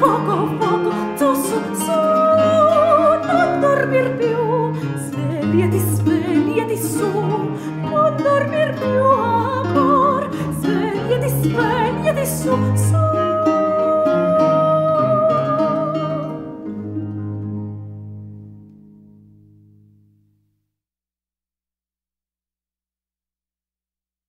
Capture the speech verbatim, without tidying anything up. Poco, poco,